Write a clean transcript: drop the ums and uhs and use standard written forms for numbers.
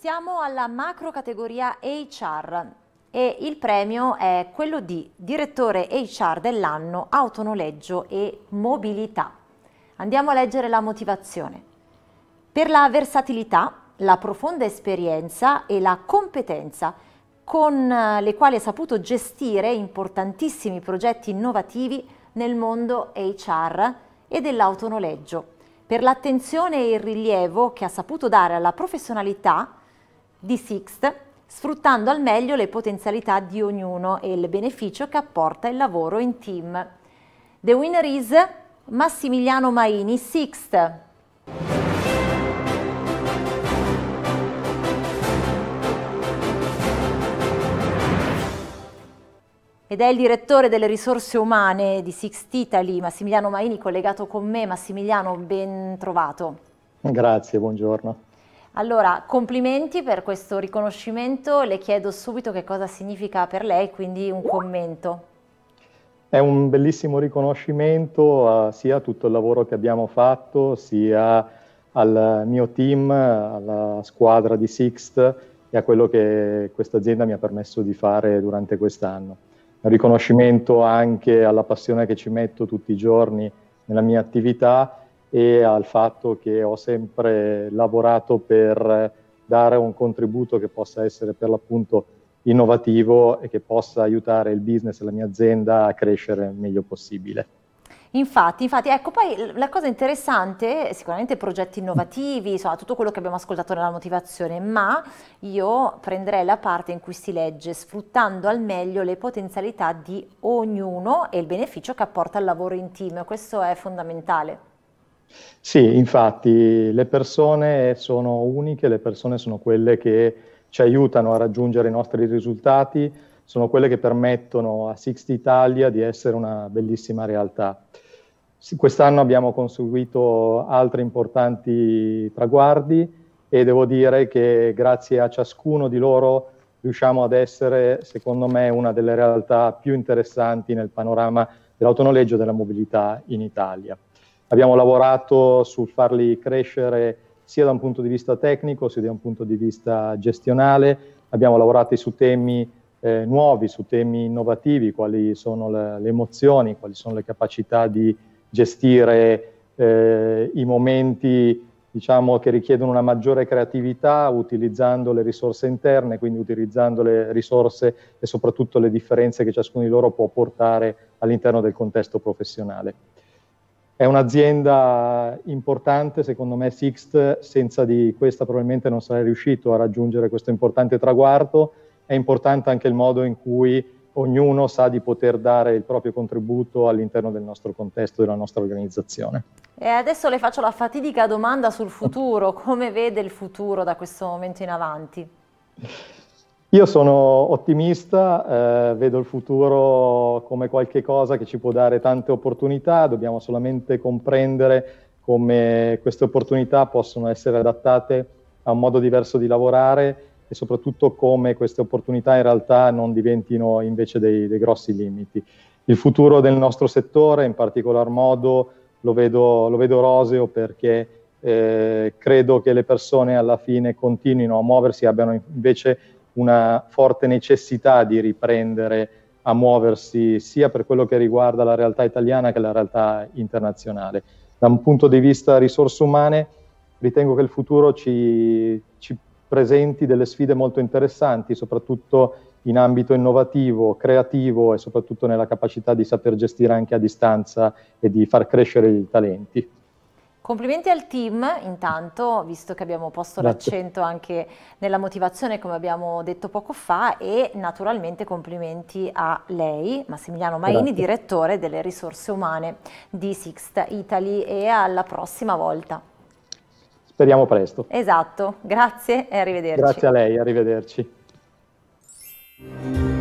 Siamo alla macro categoria HR e il premio è quello di direttore HR dell'anno autonoleggio e mobilità. Andiamo a leggere la motivazione. Per la versatilità, la profonda esperienza e la competenza con le quali ha saputo gestire importantissimi progetti innovativi nel mondo HR e dell'autonoleggio, per l'attenzione e il rilievo che ha saputo dare alla professionalità di Sixt, sfruttando al meglio le potenzialità di ognuno e il beneficio che apporta il lavoro in team. The winner is Massimiliano Maini, Sixt. Ed è il direttore delle risorse umane di Sixt Italy, Massimiliano Maini, collegato con me. Massimiliano, ben trovato. Grazie, buongiorno. Allora, complimenti per questo riconoscimento, le chiedo subito che cosa significa per lei, quindi un commento. È un bellissimo riconoscimento sia a tutto il lavoro che abbiamo fatto, sia al mio team, alla squadra di Sixt e a quello che questa azienda mi ha permesso di fare durante quest'anno. Un riconoscimento anche alla passione che ci metto tutti i giorni nella mia attività e al fatto che ho sempre lavorato per dare un contributo che possa essere per l'appunto innovativo e che possa aiutare il business e la mia azienda a crescere il meglio possibile. Infatti, ecco, poi la cosa interessante, sicuramente progetti innovativi, insomma tutto quello che abbiamo ascoltato nella motivazione, ma io prenderei la parte in cui si legge sfruttando al meglio le potenzialità di ognuno e il beneficio che apporta al lavoro in team, questo è fondamentale. Sì, infatti le persone sono uniche, le persone sono quelle che ci aiutano a raggiungere i nostri risultati, sono quelle che permettono a Sixt Italia di essere una bellissima realtà. Quest'anno abbiamo conseguito altri importanti traguardi e devo dire che grazie a ciascuno di loro riusciamo ad essere, secondo me, una delle realtà più interessanti nel panorama dell'autonoleggio e della mobilità in Italia. Abbiamo lavorato sul farli crescere sia da un punto di vista tecnico, sia da un punto di vista gestionale. Abbiamo lavorato su temi nuovi, su temi innovativi, quali sono le emozioni, quali sono le capacità di gestire i momenti, diciamo, che richiedono una maggiore creatività, utilizzando le risorse interne, quindi utilizzando le risorse e soprattutto le differenze che ciascuno di loro può portare all'interno del contesto professionale. È un'azienda importante, secondo me Sixt, senza di questa probabilmente non sarei riuscito a raggiungere questo importante traguardo. È importante anche il modo in cui ognuno sa di poter dare il proprio contributo all'interno del nostro contesto, della nostra organizzazione. E adesso le faccio la fatidica domanda sul futuro, come vede il futuro da questo momento in avanti? Io sono ottimista, vedo il futuro come qualche cosa che ci può dare tante opportunità, dobbiamo solamente comprendere come queste opportunità possono essere adattate a un modo diverso di lavorare e soprattutto come queste opportunità in realtà non diventino invece dei grossi limiti. Il futuro del nostro settore in particolar modo lo vedo roseo perché credo che le persone alla fine continuino a muoversi, abbiano invece una forte necessità di riprendere a muoversi sia per quello che riguarda la realtà italiana che la realtà internazionale. Da un punto di vista risorse umane ritengo che il futuro ci presenti delle sfide molto interessanti, soprattutto in ambito innovativo, creativo e soprattutto nella capacità di saper gestire anche a distanza e di far crescere i talenti. Complimenti al team, intanto, visto che abbiamo posto l'accento anche nella motivazione, come abbiamo detto poco fa, e naturalmente complimenti a lei, Massimiliano Maini, direttore delle risorse umane di Sixt Italy, e alla prossima volta. Speriamo presto. Esatto, grazie e arrivederci. Grazie a lei, arrivederci.